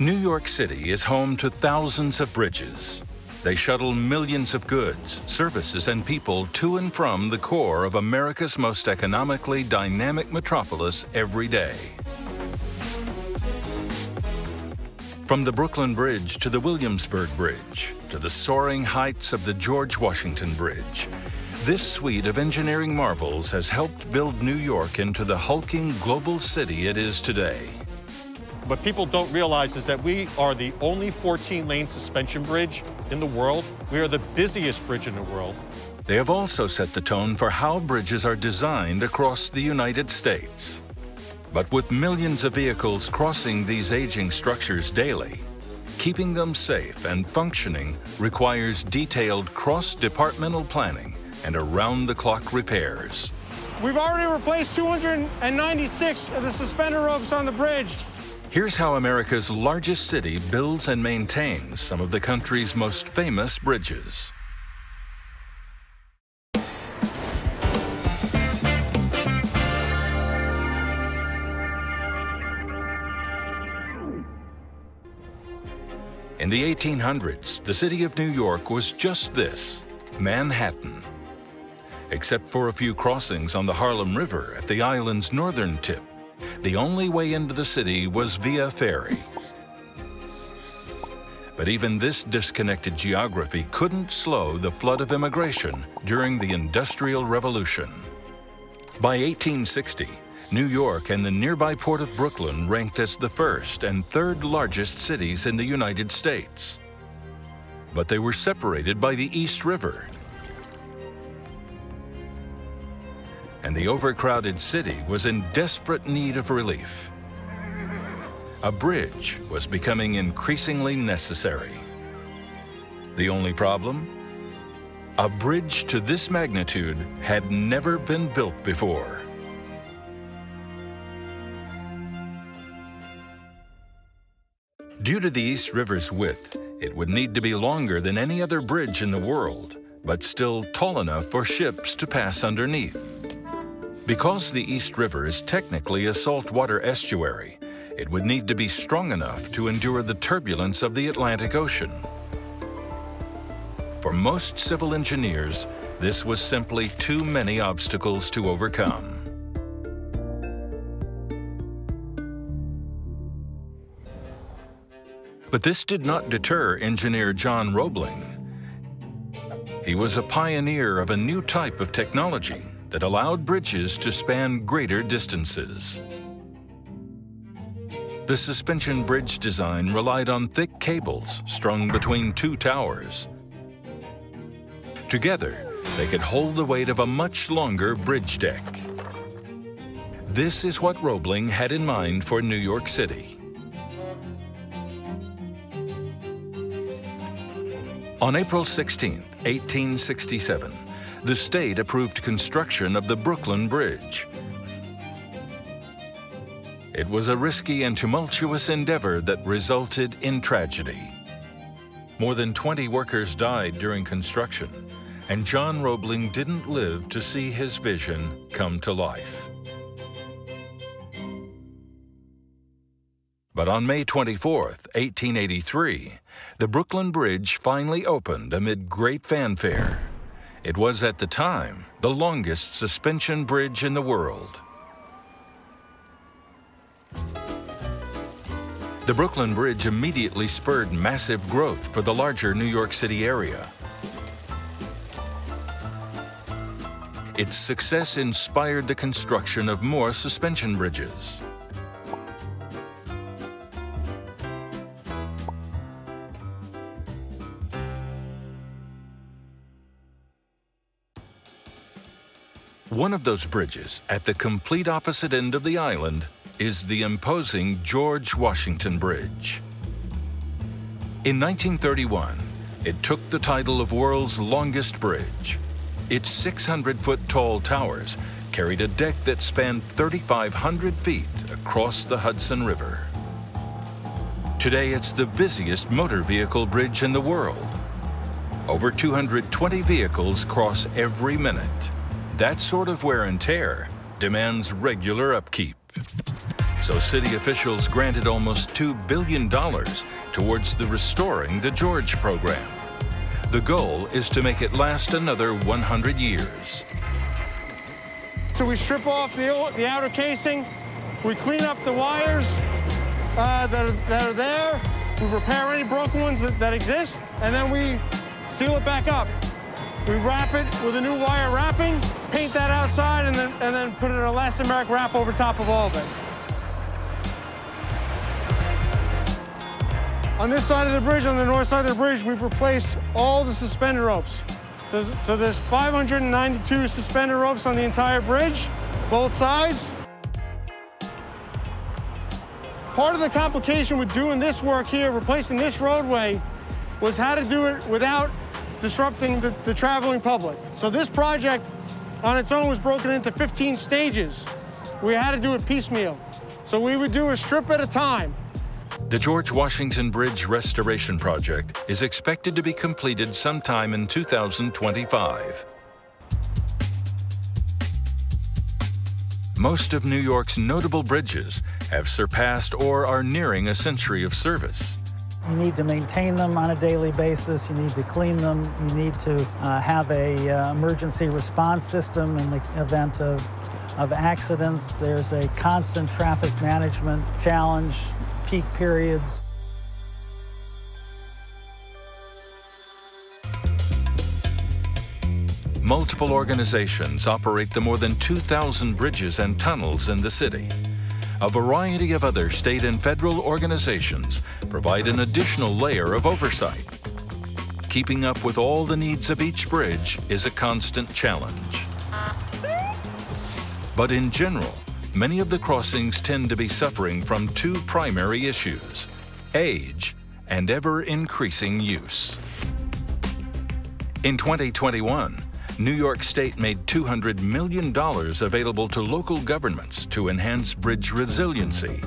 New York City is home to thousands of bridges. They shuttle millions of goods, services, and people to and from the core of America's most economically dynamic metropolis every day. From the Brooklyn Bridge to the Williamsburg Bridge, to the soaring heights of the George Washington Bridge, this suite of engineering marvels has helped build New York into the hulking global city it is today. What people don't realize is that we are the only 14-lane suspension bridge in the world. We are the busiest bridge in the world. They have also set the tone for how bridges are designed across the United States. But with millions of vehicles crossing these aging structures daily, keeping them safe and functioning requires detailed cross-departmental planning and around-the-clock repairs. We've already replaced 296 of the suspender ropes on the bridge. Here's how America's largest city builds and maintains some of the country's most famous bridges. In the 1800s, the city of New York was just this, Manhattan. Except for a few crossings on the Harlem River at the island's northern tip, the only way into the city was via ferry. But even this disconnected geography couldn't slow the flood of immigration during the Industrial Revolution. By 1860, New York and the nearby port of Brooklyn ranked as the first and third largest cities in the United States. But they were separated by the East River, and the overcrowded city was in desperate need of relief. A bridge was becoming increasingly necessary. The only problem? A bridge to this magnitude had never been built before. Due to the East River's width, it would need to be longer than any other bridge in the world, but still tall enough for ships to pass underneath. Because the East River is technically a saltwater estuary, it would need to be strong enough to endure the turbulence of the Atlantic Ocean. For most civil engineers, this was simply too many obstacles to overcome. But this did not deter engineer John Roebling. He was a pioneer of a new type of technology that allowed bridges to span greater distances. The suspension bridge design relied on thick cables strung between two towers. Together, they could hold the weight of a much longer bridge deck. This is what Roebling had in mind for New York City. On April 16, 1867, the state approved construction of the Brooklyn Bridge. It was a risky and tumultuous endeavor that resulted in tragedy. More than 20 workers died during construction, and John Roebling didn't live to see his vision come to life. But on May 24, 1883, the Brooklyn Bridge finally opened amid great fanfare. It was, at the time, the longest suspension bridge in the world. The Brooklyn Bridge immediately spurred massive growth for the larger New York City area. Its success inspired the construction of more suspension bridges. One of those bridges, at the complete opposite end of the island, is the imposing George Washington Bridge. In 1931, it took the title of world's longest bridge. Its 600-foot tall towers carried a deck that spanned 3,500 feet across the Hudson River. Today, it's the busiest motor vehicle bridge in the world. Over 220 vehicles cross every minute. That sort of wear and tear demands regular upkeep. so city officials granted almost $2 billion towards the Restoring the George Program. The goal is to make it last another 100 years. So we strip off the outer casing, we clean up the wires that are there, we repair any broken ones that exist, and then we seal it back up. We wrap it with a new wire wrapping, paint that outside, and then put an elastomeric wrap over top of all of it. On this side of the bridge, on the north side of the bridge, we've replaced all the suspender ropes. So there's 592 suspender ropes on the entire bridge, both sides. Part of the complication with doing this work here, replacing this roadway, was how to do it without disrupting the traveling public. So this project on its own was broken into 15 stages. We had to do it piecemeal. So we would do a strip at a time. The George Washington Bridge Restoration Project is expected to be completed sometime in 2025. Most of New York's notable bridges have surpassed or are nearing a century of service. You need to maintain them on a daily basis, you need to clean them, you need to have an emergency response system in the event of accidents. There's a constant traffic management challenge, peak periods. Multiple organizations operate the more than 2,000 bridges and tunnels in the city. A variety of other state and federal organizations provide an additional layer of oversight. Keeping up with all the needs of each bridge is a constant challenge. But in general, many of the crossings tend to be suffering from two primary issues: age and ever-increasing use. In 2021, New York State made $200 million available to local governments to enhance bridge resiliency.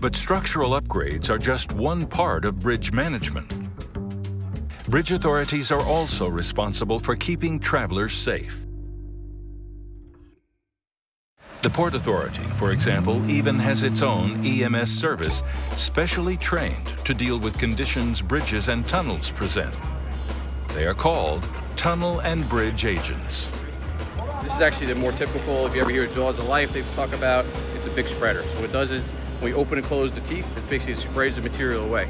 But structural upgrades are just one part of bridge management. Bridge authorities are also responsible for keeping travelers safe. The Port Authority, for example, even has its own EMS service specially trained to deal with conditions bridges and tunnels present. They are called tunnel and bridge agents. This is actually the more typical, if you ever hear Jaws of Life, they talk about, it's a big spreader. So what it does is, when we open and close the teeth, it basically sprays the material away.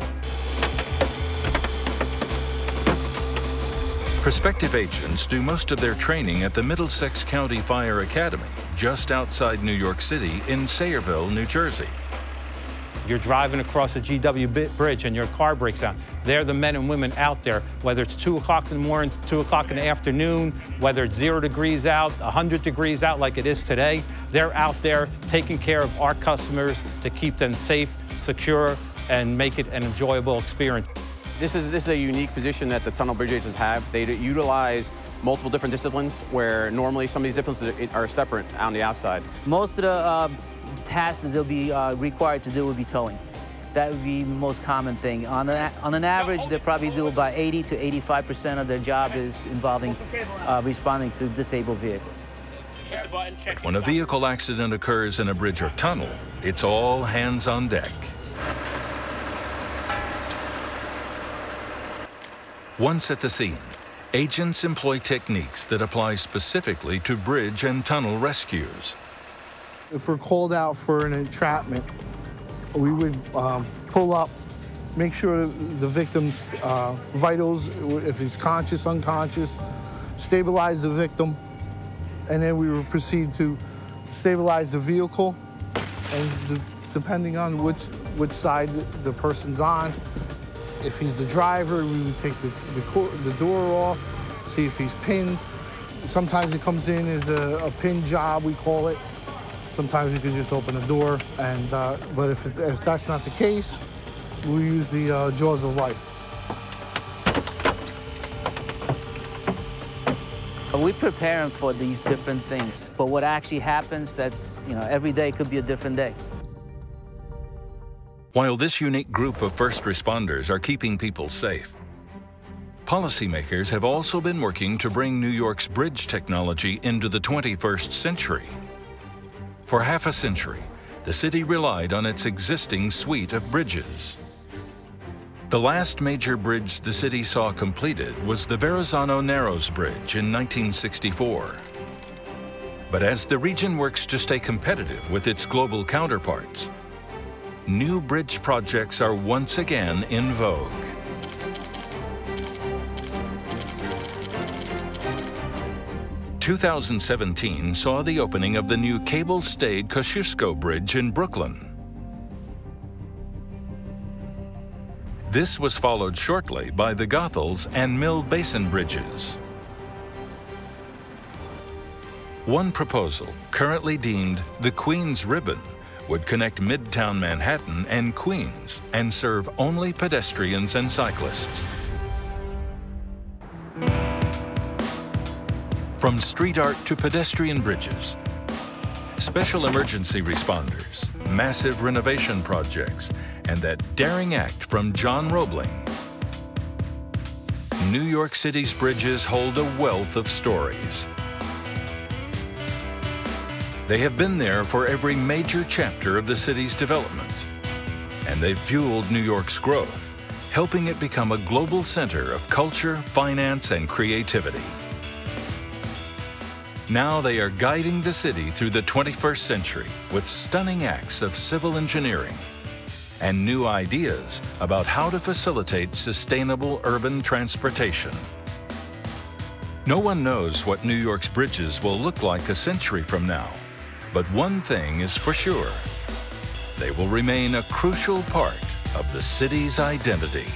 Prospective agents do most of their training at the Middlesex County Fire Academy, just outside New York City in Sayreville, New Jersey. You're driving across a GW bridge and your car breaks down. They're the men and women out there, whether it's 2 o'clock in the morning, 2 o'clock in the afternoon, whether it's 0 degrees out, 100 degrees out like it is today. They're out there taking care of our customers to keep them safe, secure, and make it an enjoyable experience. This is a unique position that the tunnel bridge agents have. They utilize multiple different disciplines where normally some of these disciplines are separate on the outside. Most of the tasks that they'll be required to do would be towing. That would be the most common thing. On an average, they probably do about 80 to 85% of their job is involving responding to disabled vehicles. But when a vehicle accident occurs in a bridge or tunnel, it's all hands on deck. Once at the scene, agents employ techniques that apply specifically to bridge and tunnel rescues. If we're called out for an entrapment, we would pull up, make sure the victim's vitals, if he's conscious, unconscious, stabilize the victim, and then we would proceed to stabilize the vehicle, and depending on which side the person's on, if he's the driver, we would take the door off, see if he's pinned. Sometimes it comes in as a pin job, we call it. Sometimes you can just open the door, and but if that's not the case, we'll use the Jaws of Life. We're preparing for these different things, but what actually happens, that's, you know, every day could be a different day. While this unique group of first responders are keeping people safe, policymakers have also been working to bring New York's bridge technology into the 21st century. For half a century, the city relied on its existing suite of bridges. The last major bridge the city saw completed was the Verrazano Narrows Bridge in 1964. But as the region works to stay competitive with its global counterparts, new bridge projects are once again in vogue. In 2017 saw the opening of the new cable-stayed Kosciuszko Bridge in Brooklyn. This was followed shortly by the Goethals and Mill Basin Bridges. One proposal, currently deemed the Queens Ribbon, would connect Midtown Manhattan and Queens and serve only pedestrians and cyclists. From street art to pedestrian bridges, special emergency responders, massive renovation projects, and that daring act from John Roebling, New York City's bridges hold a wealth of stories. They have been there for every major chapter of the city's development, and they've fueled New York's growth, helping it become a global center of culture, finance, and creativity. Now they are guiding the city through the 21st century with stunning acts of civil engineering and new ideas about how to facilitate sustainable urban transportation. No one knows what New York's bridges will look like a century from now, but one thing is for sure: they will remain a crucial part of the city's identity.